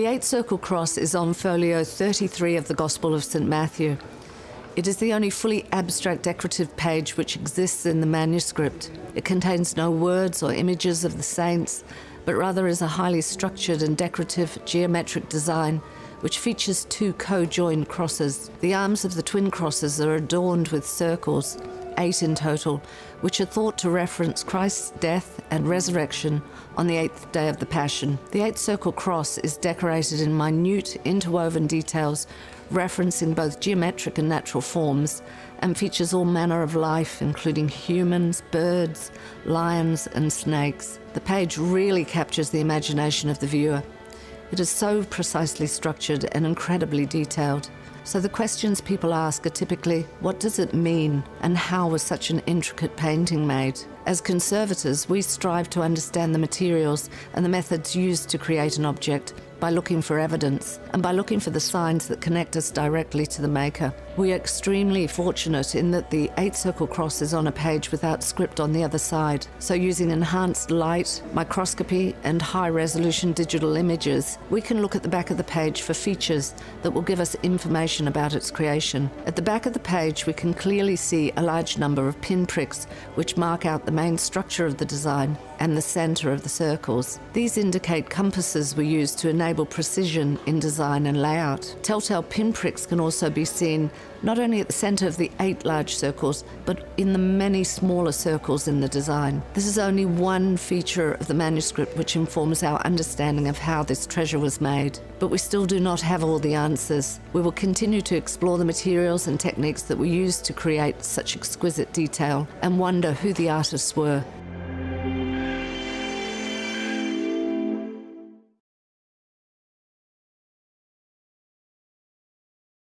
The Eight Circle Cross is on folio 33 of the Gospel of St Matthew. It is the only fully abstract decorative page which exists in the manuscript. It contains no words or images of the saints, but rather is a highly structured and decorative geometric design which features two co-joined crosses. The arms of the twin crosses are adorned with circles, 8 in total, which are thought to reference Christ's death and resurrection on the 8th day of the Passion. The eight-circle cross is decorated in minute interwoven details referencing both geometric and natural forms, and features all manner of life, including humans, birds, lions and snakes. The page really captures the imagination of the viewer. It is so precisely structured and incredibly detailed. So the questions people ask are typically, what does it mean, and how was such an intricate painting made? As conservators, we strive to understand the materials and the methods used to create an object by looking for evidence and by looking for the signs that connect us directly to the maker. We are extremely fortunate in that the eight-circle cross is on a page without script on the other side. So using enhanced light, microscopy and high-resolution digital images, we can look at the back of the page for features that will give us information about its creation. At the back of the page, we can clearly see a large number of pinpricks which mark out the main structure of the design and the centre of the circles. These indicate compasses were used to enable precision in design and layout. Telltale pinpricks can also be seen not only at the centre of the 8 large circles, but in the many smaller circles in the design. This is only one feature of the manuscript which informs our understanding of how this treasure was made. But we still do not have all the answers. We will continue to explore the materials and techniques that were used to create such exquisite detail and wonder who the artists were.